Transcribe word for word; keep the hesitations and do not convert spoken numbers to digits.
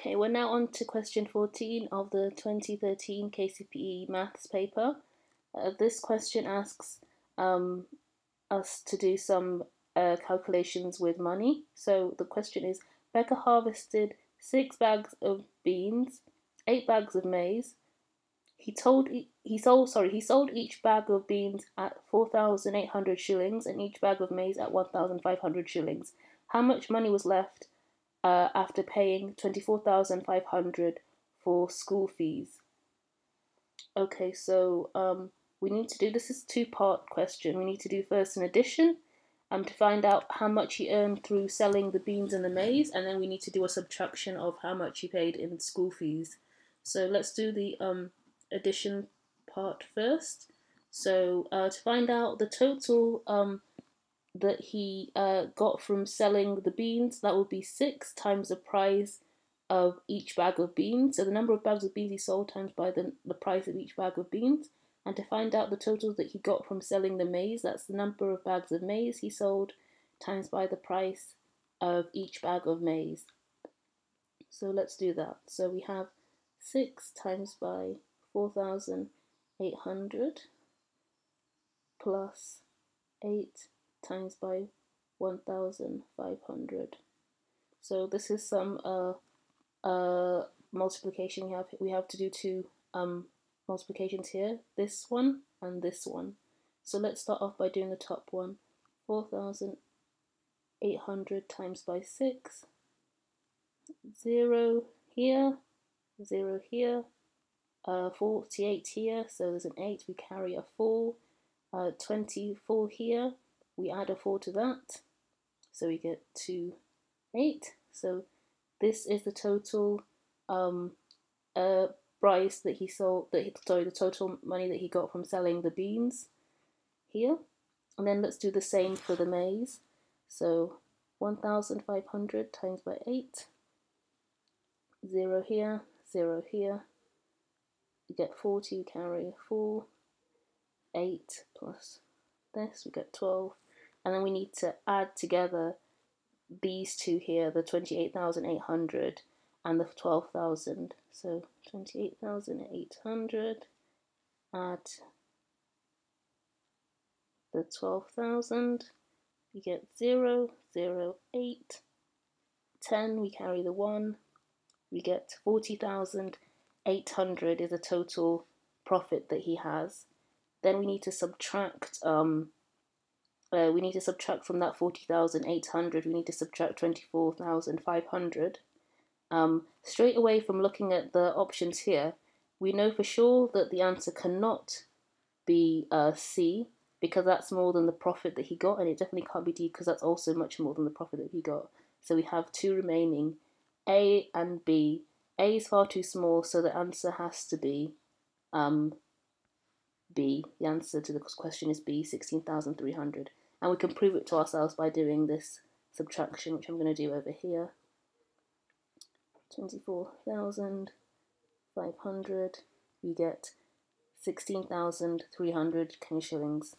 Okay, we're now on to question fourteen of the twenty thirteen K C P E maths paper. Uh, this question asks um, us to do some uh, calculations with money. So the question is, Becca harvested six bags of beans, eight bags of maize. He told he sold sorry he sold each bag of beans at four thousand eight hundred shillings and each bag of maize at one thousand five hundred shillings. How much money was left uh, after paying twenty four thousand five hundred for school fees? Okay, so um, we need to do this is two part question. We need to do first an addition, um, to find out how much he earned through selling the beans and the maize, and then we need to do a subtraction of how much he paid in school fees. So let's do the um. addition part first. So uh, to find out the total um, that he uh, got from selling the beans, that would be six times the price of each bag of beans. So the number of bags of beans he sold times by the, the price of each bag of beans. And to find out the total that he got from selling the maize, that's the number of bags of maize he sold times by the price of each bag of maize. So let's do that. So we have six times by four thousand eight hundred plus eight times by one thousand five hundred. So this is some uh, uh, multiplication we have. We have to do two um, multiplications here, this one and this one. So let's start off by doing the top one. four thousand eight hundred times by six. zero here, zero here. Uh, forty-eight here, so there's an eight, we carry a four, uh, twenty-four here, we add a four to that, so we get two, eight, so this is the total um, uh, price that he sold, that he, sorry, the total money that he got from selling the beans here, and then let's do the same for the maize, so one thousand five hundred times by eight, zero here, zero here, we get forty, we carry four, eight plus this, we get twelve, and then we need to add together these two here, the twenty-eight thousand eight hundred and the twelve thousand. So twenty-eight thousand eight hundred, add the twelve thousand, we get zero, zero, eight, ten, we carry the one, we get forty thousand. eight hundred is the total profit that he has. Then we need to subtract um uh, we need to subtract from that forty thousand eight hundred, we need to subtract twenty-four thousand five hundred. Um straight away from looking at the options here, we know for sure that the answer cannot be uh C, because that's more than the profit that he got, and it definitely can't be D, because that's also much more than the profit that he got. So we have two remaining, A and B. A is far too small, so the answer has to be um, B. The answer to the question is B, sixteen thousand three hundred. And we can prove it to ourselves by doing this subtraction, which I'm going to do over here. twenty-four thousand five hundred, we get sixteen thousand three hundred Kenya shillings.